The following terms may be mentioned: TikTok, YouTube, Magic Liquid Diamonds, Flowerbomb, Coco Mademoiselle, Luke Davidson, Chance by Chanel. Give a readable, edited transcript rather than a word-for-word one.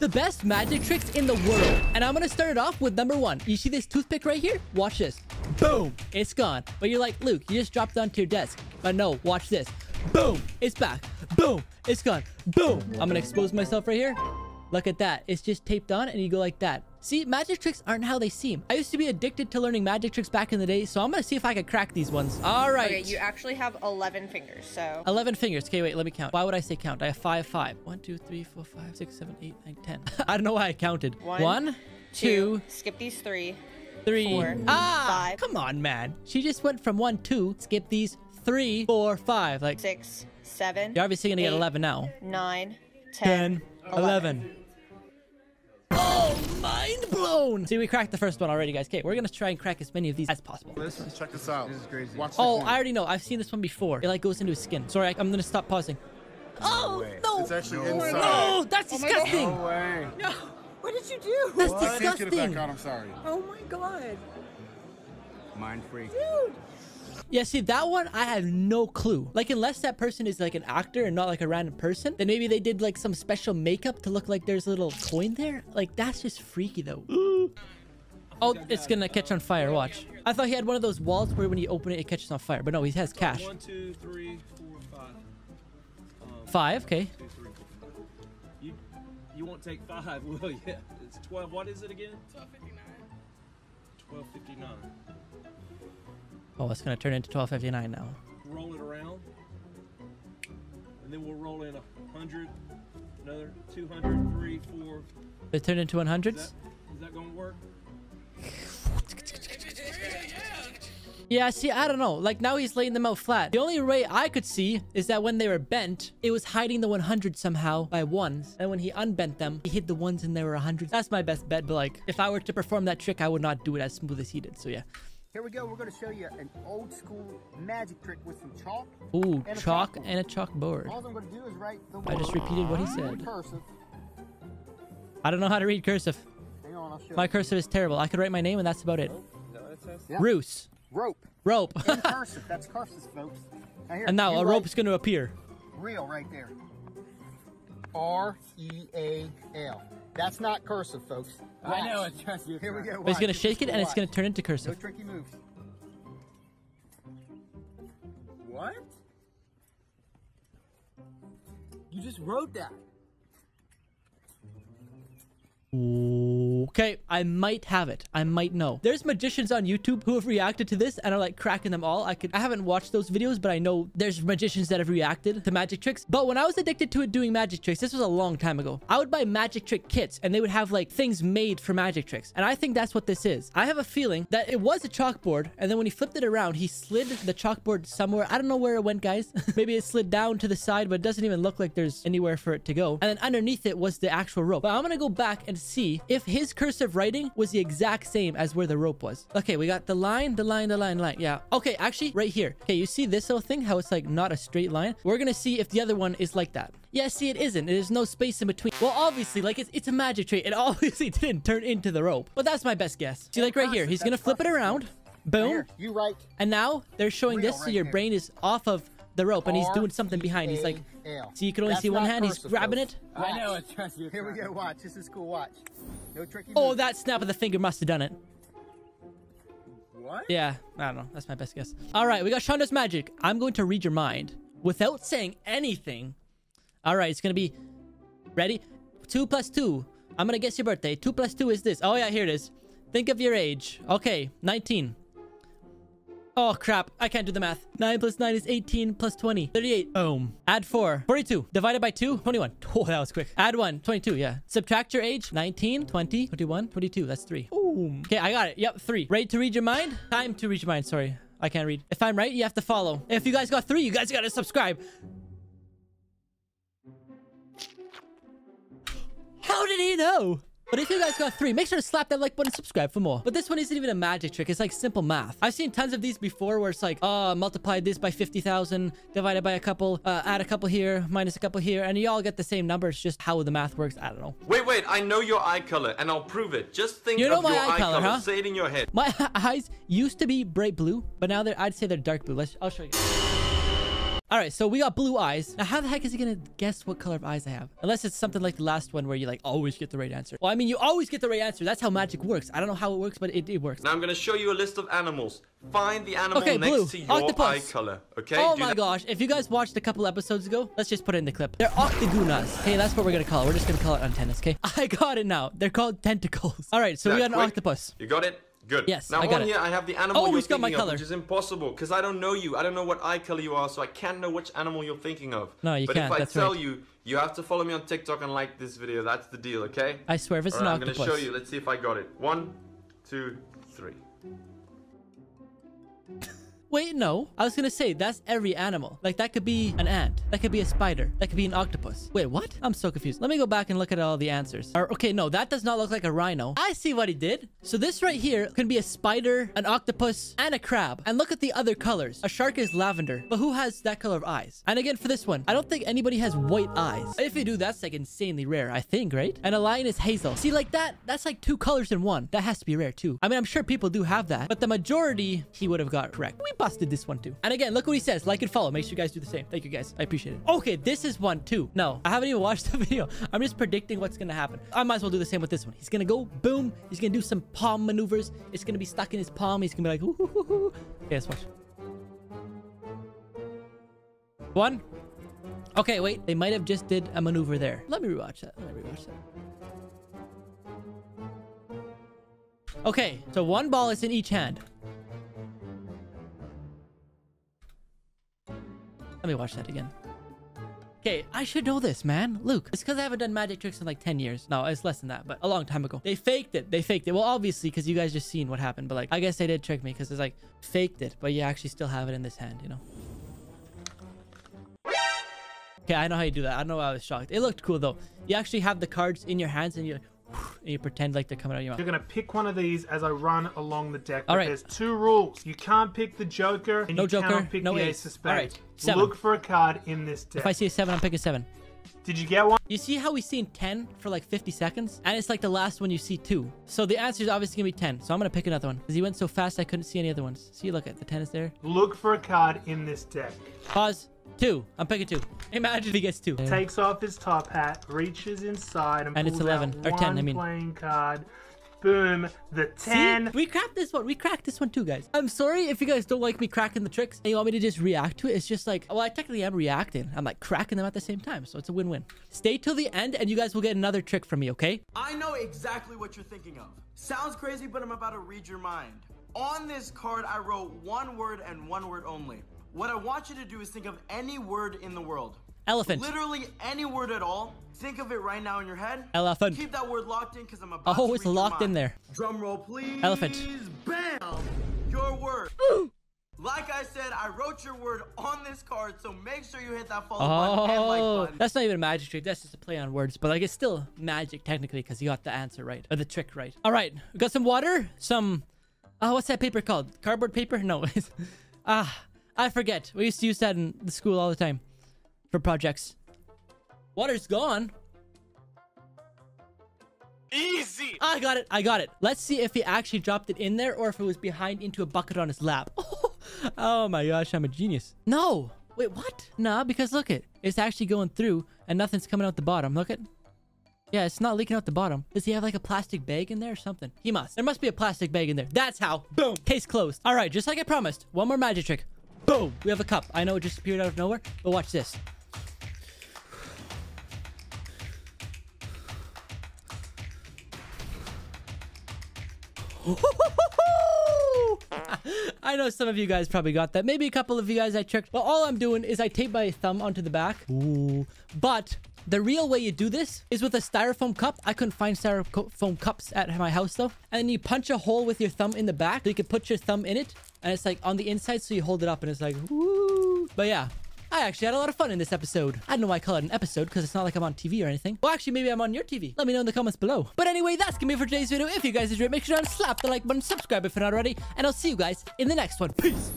The best magic tricks in the world. And I'm going to start it off with number one. You see this toothpick right here? Watch this. Boom. It's gone. But you're like, Luke, you just dropped onto your desk. But no, watch this. Boom. It's back. Boom. It's gone. Boom. I'm going to expose myself right here. Look at that. It's just taped on and you go like that. See, magic tricks aren't how they seem. I used to be addicted to learning magic tricks back in the day. So I'm going to see if I could crack these ones. All right. Okay, you actually have 11 fingers, so. 11 fingers. Okay, wait, let me count. Why would I say count? I have five. 1, 2, 3, 4, 5, 6, 7, 8, 9, 10. I don't know why I counted. One, two. Skip these three. Four, five. Come on, man. She just went from 1, 2, skip these 3, 4, 5, like 6, 7. You're obviously gonna get 11 now. 9, 10, 11. Oh, mind blown! See, we cracked the first one already, guys. Okay, we're gonna try and crack as many of these as possible. Let's check this out. This is crazy. Watch this one. I already know. I've seen this one before. It like goes into his skin. Sorry, I'm gonna stop pausing. Oh no! It's actually inside. No, that's disgusting. No way. No. What did you do? That's disgusting. I can't get it back on. I'm sorry. Oh my god. Mind freak. Dude. Yeah, see, that one, I have no clue. Like, unless that person is, like, an actor and not, like, a random person, then maybe they did, like, some special makeup to look like there's a little coin there. Like, that's just freaky, though. Ooh. Oh, it's gonna catch on fire. Watch. I thought he had one of those wallets where when you open it, it catches on fire. But no, he has cash. 1, 2, 3, 4, 5. 5, okay. 1, 2, 3, 4, 5. You won't take 5, will you? It's 12. What is it again? 12.59. 12.59. Oh, it's going to turn into 12.59 now. Roll it around. And then we'll roll in 100, another 200, 3, 4. They turn into 100s? Is that going to work? Yeah, see, I don't know. Like, now he's laying them out flat. The only way I could see is that when they were bent, it was hiding the 100 somehow by 1s. And when he unbent them, he hid the 1s and there were 100s. That's my best bet. But, like, if I were to perform that trick, I would not do it as smooth as he did. So, yeah. Here we go. We're going to show you an old school magic trick with some chalk. Ooh, chalk and a chalkboard. All I'm going to do is write the word. I just repeated what he said. Cursive. I don't know how to read cursive. Hang on, I'll show you. My cursive is terrible. I could write my name and that's about it. Yeah. Roose. Rope. Rope. In cursive. That's cursive, folks. Now here, and now a rope is going to appear. Real right there. R-E-A-L. That's not cursive, folks. Watch. I know it's just. Here we go. But he's gonna shake it and it's gonna turn into cursive. No tricky moves. What? You just wrote that. Okay, I might have it. I might know. There's magicians on YouTube who have reacted to this and are like cracking them all. I haven't watched those videos, but I know there's magicians that have reacted to magic tricks. But when I was addicted to it doing magic tricks, this was a long time ago, I would buy magic trick kits and they would have like things made for magic tricks. And I think that's what this is. I have a feeling that it was a chalkboard. And then when he flipped it around, he slid the chalkboard somewhere. I don't know where it went, guys. Maybe it slid down to the side, but it doesn't even look like there's anywhere for it to go. And then underneath it was the actual rope. But I'm going to go back and see if his cursive writing was the exact same as where the rope was. Okay, we got the line. Yeah. Okay, actually, right here. Okay, you see this little thing? How it's like not a straight line? We're gonna see if the other one is like that. Yeah, see, it isn't. There's no space in between. Well, obviously, like, it's a magic trick. It obviously didn't turn into the rope. But that's my best guess. See, like, right here. He's gonna flip it around. Boom. You right. And now they're showing this, so your brain is off of the rope, and he's doing something behind. He's like, see, you can only see one hand. He's grabbing it. I know it's just. Here we go. Watch. This is cool. Watch. No tricky. Oh, that snap of the finger must have done it. What? Yeah, I don't know. That's my best guess. All right, we got Shonda's magic. I'm going to read your mind without saying anything. All right, it's gonna be ready. 2 plus 2. I'm gonna guess your birthday. 2 plus 2 is this. Oh yeah, here it is. Think of your age. Okay, 19. Oh, crap. I can't do the math. 9 plus 9 is 18 plus 20. 38. Boom. Add 4. 42. Divided by 2. 21. Oh, that was quick. Add 1. 22. Yeah. Subtract your age. 19. 20. 21. 22. That's 3. Boom. Okay, I got it. Yep, 3. Ready to read your mind? Time to read your mind. Sorry. I can't read. If I'm right, you have to follow. If you guys got 3, you guys got to subscribe. How did he know? But if you guys got 3, make sure to slap that like button and subscribe for more. But this one isn't even a magic trick. It's like simple math. I've seen tons of these before where it's like, oh, multiply this by 50,000, divided by a couple, add a couple here, minus a couple here, and you all get the same number. It's just how the math works. I don't know. Wait, I know your eye color and I'll prove it. Just think of your eye color, huh? Say it in your head. My eyes used to be bright blue, but now I'd say they're dark blue. I'll show you. All right, so we got blue eyes. Now, how the heck is he gonna guess what color of eyes I have? Unless it's something like the last one where you like always get the right answer. Well, I mean, you always get the right answer. That's how magic works. I don't know how it works, but it works. Now I'm gonna show you a list of animals. Find the animal next to your octopus. Eye color. Okay. Oh my gosh! If you guys watched a couple episodes ago, let's just put it in the clip. They're octagunas. Hey, that's what we're gonna call it. We're just gonna call it antennas. Okay. I got it now. They're called tentacles. All right, so we got an octopus. You got it. Good. Yes, now on here I have the animal you're thinking of, which is impossible because I don't know you. I don't know what eye color you are, so I can't know which animal you're thinking of. No, you can't. But if I tell you, you have to follow me on TikTok and like this video. That's the deal, okay? I swear, if it's an octopus. I'm gonna show you. Let's see if I got it. 1, 2, 3. Wait, no. I was gonna say, that's every animal. Like, that could be an ant. That could be a spider. That could be an octopus. Wait, what? I'm so confused. Let me go back and look at all the answers. Or, okay, no, that does not look like a rhino. I see what he did. So this right here can be a spider, an octopus, and a crab. And look at the other colors. A shark is lavender. But who has that color of eyes? And again, for this one, I don't think anybody has white eyes. If you do, that's, like, insanely rare, I think, right? And a lion is hazel. See, like, that's, like, 2 colors in one. That has to be rare, too. I mean, I'm sure people do have that. But the majority, he would have got correct. Weep busted this one too. And again, look what he says. Like and follow. Make sure you guys do the same. Thank you guys. I appreciate it. Okay, this is one too. No, I haven't even watched the video. I'm just predicting what's gonna happen. I might as well do the same with this one. He's gonna go boom. He's gonna do some palm maneuvers. It's gonna be stuck in his palm. He's gonna be like, ooh, ooh, ooh, ooh. Okay, let's watch. 1. Okay, wait. They might have just did a maneuver there. Let me rewatch that. Okay, so 1 ball is in each hand. Let me watch that again. Okay, I should know this, man. Luke, it's because I haven't done magic tricks in like 10 years. No, it's less than that, but a long time ago. They faked it. Well, obviously, because you guys just seen what happened. But like, I guess they did trick me because it's like faked it. But you actually still have it in this hand, you know? Okay, I know how you do that. I don't know why I was shocked. It looked cool, though. You actually have the cards in your hands and you're and you pretend like they're coming out of your mouth. You're going to pick one of these as I run along the deck. All right. There's 2 rules. You can't pick the Joker and you cannot pick the Ace of Spades. All right. 7. Look for a card in this deck. If I see a 7, I'm picking 7. Did you get one? You see how we've seen 10 for like 50 seconds? And it's like the last one you see 2. So the answer is obviously going to be 10. So I'm going to pick another one. Because he went so fast I couldn't see any other ones. See, look at the 10 is there. Look for a card in this deck. Pause. 2. I'm picking 2. Imagine if he gets 2. Takes off his top hat, reaches inside, and it's 11 or 10. I mean, playing card. Boom, the 10. See? We cracked this one. We cracked this one too, guys. I'm sorry if you guys don't like me cracking the tricks and you want me to just react to it. It's just like, well, I technically am reacting. I'm like cracking them at the same time. So it's a win-win. Stay till the end and you guys will get another trick from me, okay? I know exactly what you're thinking of. Sounds crazy, but I'm about to read your mind. On this card, I wrote 1 word and 1 word only. What I want you to do is think of any word in the world. Elephant. Literally any word at all. Think of it right now in your head. Elephant. Keep that word locked in because I'm about to read it's locked in there. Drum roll, please. Elephant. Bam! Your word. Ooh. Like I said, I wrote your word on this card, so make sure you hit that follow button and like button. That's not even a magic trick. That's just a play on words, but like it's still magic technically because you got the answer right or the trick right. All right, we got some water. Some. Oh, what's that paper called? Cardboard paper? No. I forget. We used to use that in the school all the time. For projects. Water's gone. Easy. I got it. Let's see if he actually dropped it in there or if it was behind into a bucket on his lap. Oh my gosh, I'm a genius. No. Wait, what? Nah, because look it. It's actually going through and nothing's coming out the bottom. Look it. Yeah, it's not leaking out the bottom. Does he have like a plastic bag in there or something? He must. There must be a plastic bag in there. That's how. Boom. Case closed. All right, just like I promised. One more magic trick. Boom. We have a cup. I know it just appeared out of nowhere, but watch this. I know some of you guys probably got that. Maybe a couple of you guys I tricked. But all I'm doing is I tape my thumb onto the back. Ooh. But the real way you do this is with a styrofoam cup. I couldn't find styrofoam cups at my house though. And you punch a hole with your thumb in the back. So you can put your thumb in it. And it's like on the inside. So you hold it up and it's like, woo. But yeah. I actually had a lot of fun in this episode. I don't know why I call it an episode because it's not like I'm on TV or anything. Well, actually, maybe I'm on your TV. Let me know in the comments below. But anyway, that's going to be it for today's video. If you guys enjoyed, make sure to slap the like button, subscribe if you're not already, and I'll see you guys in the next one. Peace!